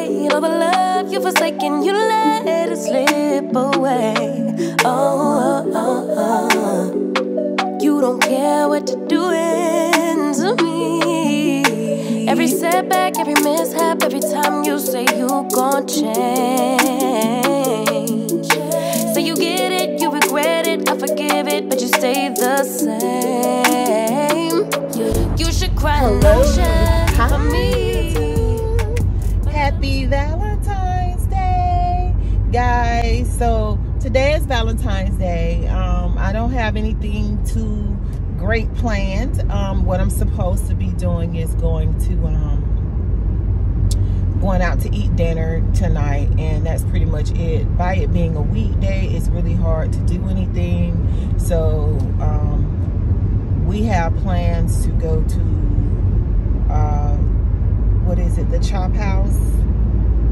Of a love you forsaken, you let it slip away. Oh, oh, oh. You don't care what you're doing to me. Every setback, every mishap, every time you say you gon' change. Say you get it, you regret it, I forgive it, but you stay the same. You should cry no shame for me. Happy Valentine's Day, guys. So today is Valentine's Day. I don't have anything too great planned. What I'm supposed to be doing is going out to eat dinner tonight, and that's pretty much it. By it being a weekday, it's really hard to do anything. So we have plans to go to what is it, the Chop House?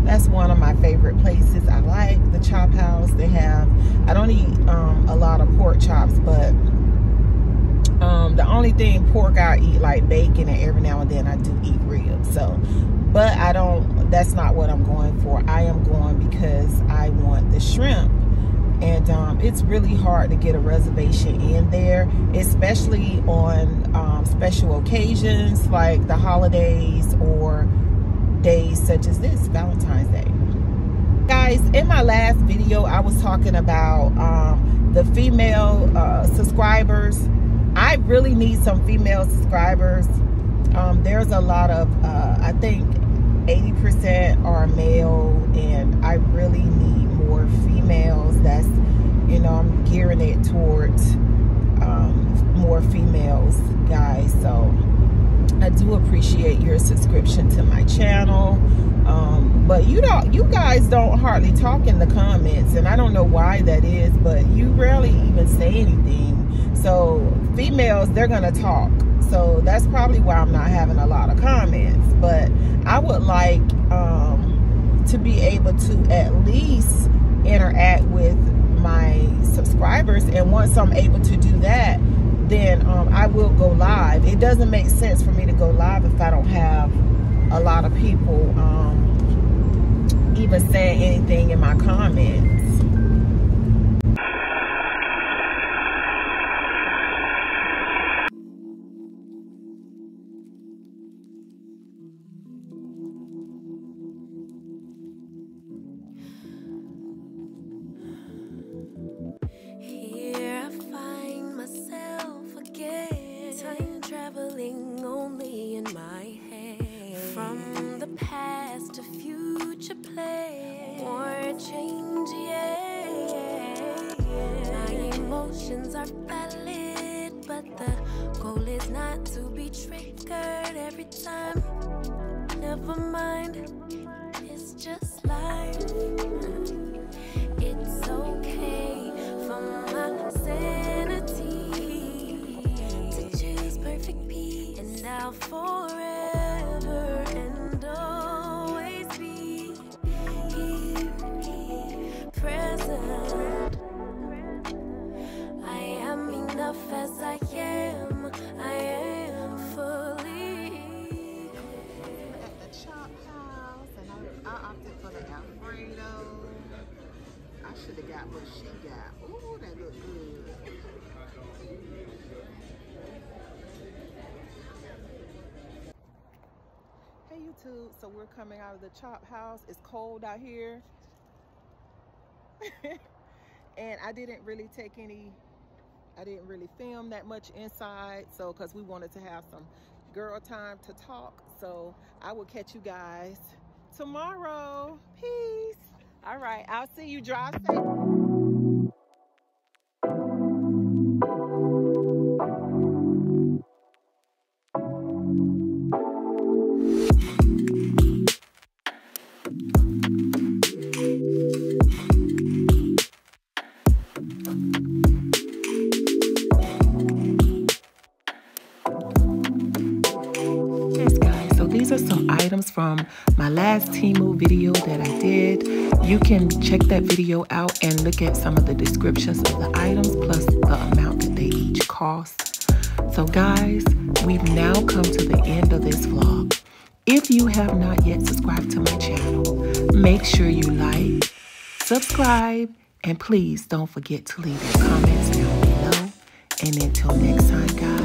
That's one of my favorite places. I like the Chop House. They have, I don't eat a lot of pork chops, but the only thing pork I eat, like bacon, and every now and then I do eat ribs. So, but I don't, that's not what I'm going for. I am going because I want the shrimp. And it's really hard to get a reservation in there, especially on special occasions like the holidays or days such as this, Valentine's Day. Guys, in my last video, I was talking about the female subscribers. I really need some female subscribers. There's a lot of, I think 80% are male, and I really need more females. That's, you know, I'm gearing it towards more females, guys. So I do appreciate your subscription to my channel, but you guys don't hardly talk in the comments, and I don't know why that is, but you rarely even say anything. So females, they're gonna talk, so that's probably why I'm not having a lot of comments. But I would like to be able to at least interact with my subscribers, and once I'm able to do that, then I will go live. It doesn't make sense for me to go live if I don't have a lot of people even saying anything in my comments. Never mind, it's just life. It's okay for my sanity to choose perfect peace, and now forever and always be here, present. I am enough as I am. I am fully. I should have got what she got. Ooh, that look good. Hey YouTube, so we're coming out of the Chop House. It's cold out here. And I didn't really film that much inside, so because we wanted to have some girl time to talk. So I will catch you guys tomorrow. Peace. All right, I'll see you. Drive safe. From my last TEMU video that I did. You can check that video out and look at some of the descriptions of the items plus the amount that they each cost. So guys, we've now come to the end of this vlog. If you have not yet subscribed to my channel, Make sure you like, subscribe, and please don't forget to leave your comments down below. And until next time, guys.